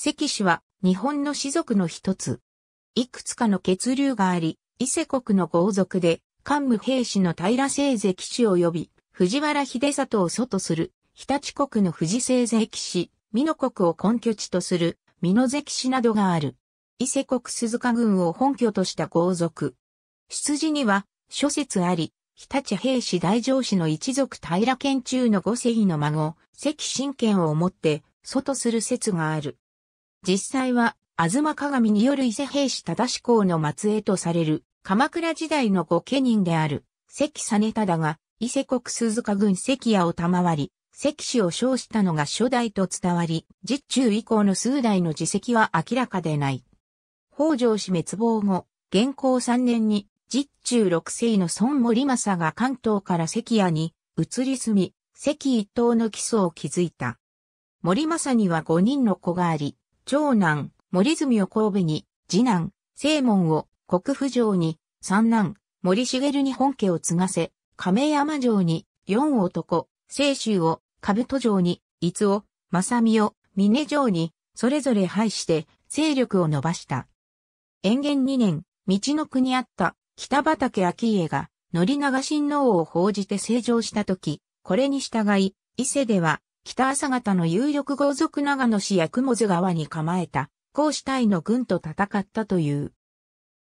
関氏は日本の氏族の一つ。いくつかの血流があり、伊勢国の豪族で、桓武平氏の平清関氏及び、藤原秀郷を祖とする、日立国の藤清関氏、美濃国を根拠地とする、美濃関氏などがある。伊勢国鈴鹿郡を本拠とした豪族。出自には、諸説あり、日立平氏大城氏の一族平賢忠の五世の孫、関真賢をもって、祖とする説がある。実際は、吾妻鏡による伊勢平氏忠志公の末裔とされる、鎌倉時代の御家人である、関実忠が、伊勢国鈴鹿郡関屋を賜り、関氏を称したのが初代と伝わり、実中以降の数代の事績は明らかでない。北条氏滅亡後、元弘3年に、実中6世の孫盛政が関東から関屋に移り住み、関一党の基礎を築いた。盛政には5人の子があり、長男、森住を神戸に、次男、正門を国府城に、三男、森茂に本家を継がせ、亀山城に、四男、清州を、兜城に、伊津を、正美を、峰城に、それぞれ配して、勢力を伸ばした。延元2年、道の国あった、北畠顕家が、宣長親王を奉じて成城したとき、これに従い、伊勢では、北朝方の有力豪族長野氏や雲津川に構えた。高師隊の軍と戦ったという。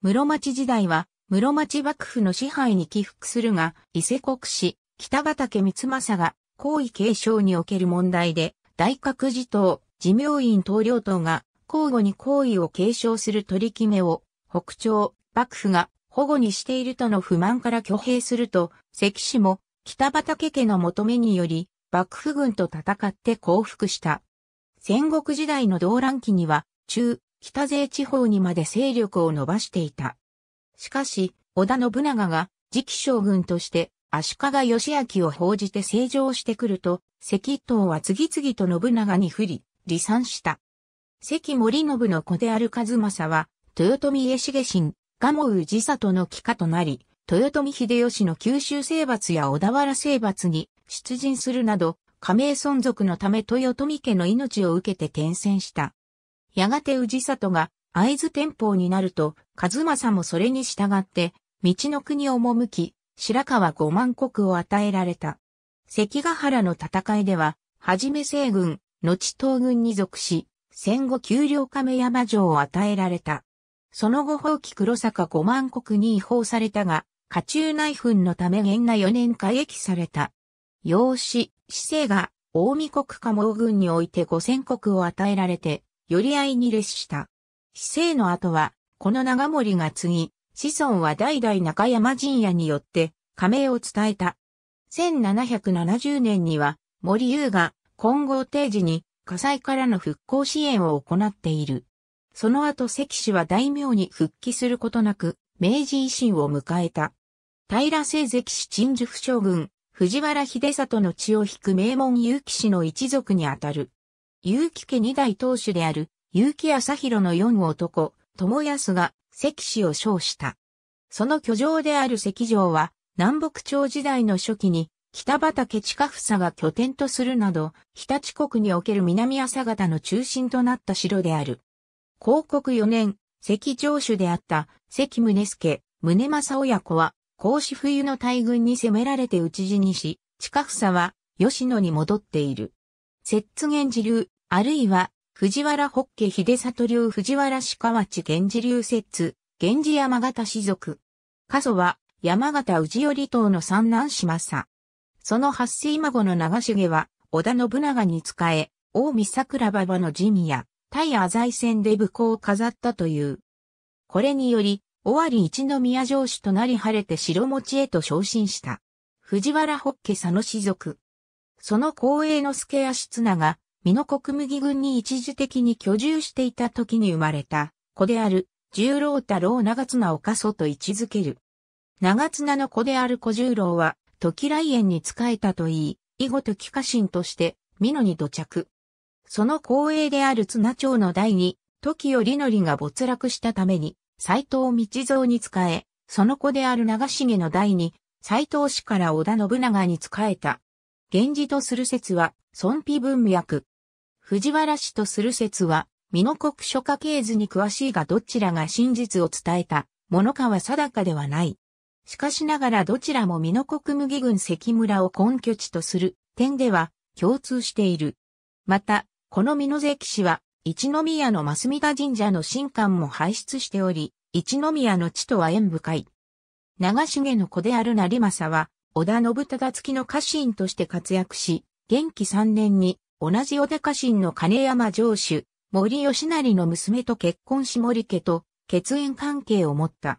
室町時代は、室町幕府の支配に帰服するが、伊勢国氏、北畠光政が、皇位継承における問題で、大覚寺統、持明院統領等が、交互に皇位を継承する取り決めを、北朝、幕府が保護にしているとの不満から挙兵すると、関氏も、北畠家の求めにより、幕府軍と戦って降伏した。戦国時代の動乱期には、中、北勢地方にまで勢力を伸ばしていた。しかし、織田信長が次期将軍として足利義昭を奉じて成城してくると、関一党は次々と信長に不利、離散した。関守信の子である和正は、豊臣家重信、蒲生氏郷の帰化となり、豊臣秀吉の九州征伐や小田原征伐に出陣するなど、家名存続のため豊臣家の命を受けて転戦した。やがて氏郷が会津天保になると、和正もそれに従って、道の国を赴き、白河五万石を与えられた。関ヶ原の戦いでは、はじめ西軍、後東軍に属し、戦後丘陵亀山城を与えられた。その後蜂起黒坂五万石に移封されたが、家中内紛のため元和4年改易された。楊氏、施が、近江国蒲生郡において五千石を与えられて、寄合に列した。施の後は、この長森が継ぎ、子孫は代々中山陣屋によって、家名を伝えた。1770年には、森友が、金剛定寺に、火災からの復興支援を行っている。その後関氏は大名に復帰することなく、明治維新を迎えた。平清関氏鎮守府将軍、藤原秀郷の血を引く名門結城氏の一族にあたる。結城家二代当主である、結城朝広の四男、友康が関氏を称した。その居城である関城は、南北朝時代の初期に、北畠親房が拠点とするなど、日立国における南朝方の中心となった城である。興国4年、関城主であった関宗助、宗政親子は、甲子冬の大軍に攻められて討ち死にし、親房は吉野に戻っている。摂津源氏流、あるいは、藤原北家秀郷流藤原氏河内源氏流摂津、源氏山形氏族。家祖は、山形氏頼遠の三男子政。その八世孫の長重は、織田信長に仕え、近江桜馬場の陣や、対浅井戦で武功を飾ったという。これにより、尾張一宮城主となり晴れて城持ちへと昇進した。藤原北家佐野氏族。その光栄之助や室名が、美濃国麦郡に一時的に居住していた時に生まれた、子である、十郎太郎長綱を家祖と位置づける。長綱の子である小十郎は、時来縁に仕えたといい、以後時家臣として、美濃に土着。その後継である綱長の代に、時頼則が没落したために、斎藤道蔵に仕え、その子である長重の代に、斎藤氏から織田信長に仕えた。源氏とする説は、孫妃文脈。藤原氏とする説は、美濃国書家系図に詳しいがどちらが真実を伝えたものかは定かではない。しかしながらどちらも美濃国麦郡関村を根拠地とする点では共通している。また、この美濃関氏は一宮の増田神社の神官も輩出しており、一宮の地とは縁深い。長重の子である成政は、織田信忠付きの家臣として活躍し、元亀3年に同じ織田家臣の金山城主、森義成の娘と結婚し森家と血縁関係を持った。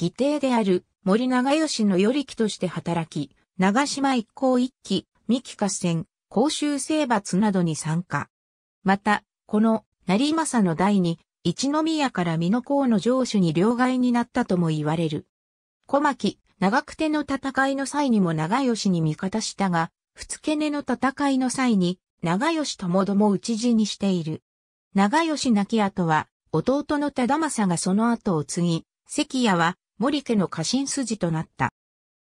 義弟である森長吉の与力として働き、長島一向一揆、三木合戦、甲州征伐などに参加。また、この成政の代に、一宮から美濃港の城主に両替になったとも言われる。小牧、長久手の戦いの際にも長吉に味方したが、二日根の戦いの際に、長吉ともども討ち死にしている。長吉亡き後は、弟の忠政がその後を継ぎ、関屋は森家の家臣筋となった。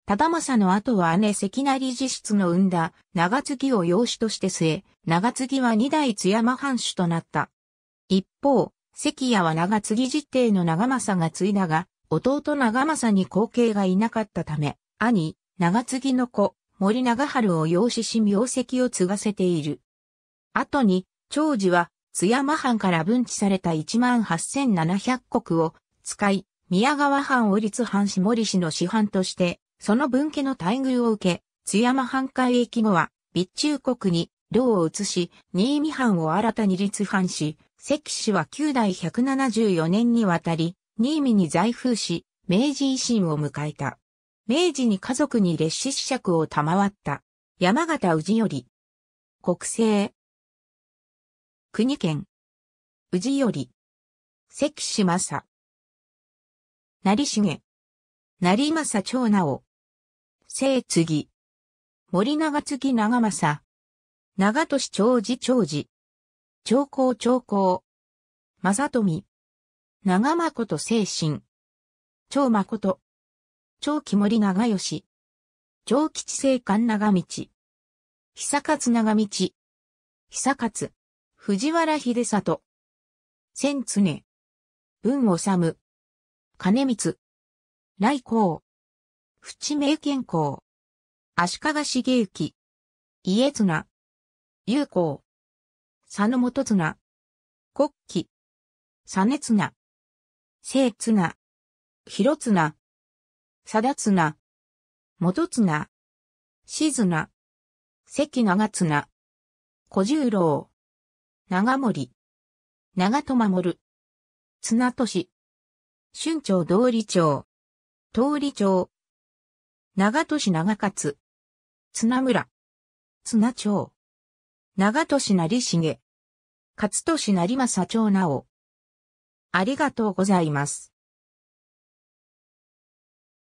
忠政の後は姉関成自室の産んだ長継を養子として据え、長継は二代津山藩主となった。一方、関屋は長継実弟の長政が継いだが、弟長政に後継がいなかったため、兄、長継の子、森長春を養子し名跡を継がせている。後に、長次は、津山藩から分置された 18,700 石を使い、宮川藩を立藩下森氏の師範として、その分家の待遇を受け、津山藩改易後は、備中国に領を移し、新見藩を新たに立藩し、関氏は9代174年にわたり、新見に在封し、明治維新を迎えた。明治に家族に列子子爵を賜った。山形氏より。国政。国県。氏より。関氏政。成重。成政長直。正継。森長継長政。長利長次長次。長公長公。正富。長誠正信。長誠。長期森長吉。長吉正官長道。久勝長道。久勝。藤原秀里。千常。文治。金光。来光。淵明健光。足利茂之。家綱。友好。佐野元綱。国旗。実綱。正綱、広綱、定綱、元綱、志綱、関長綱、小十郎、長森、長戸守、綱利、春長道理長、東理長、長利長勝、綱村、綱長、長利成重、勝利成政長直。ありがとうございます。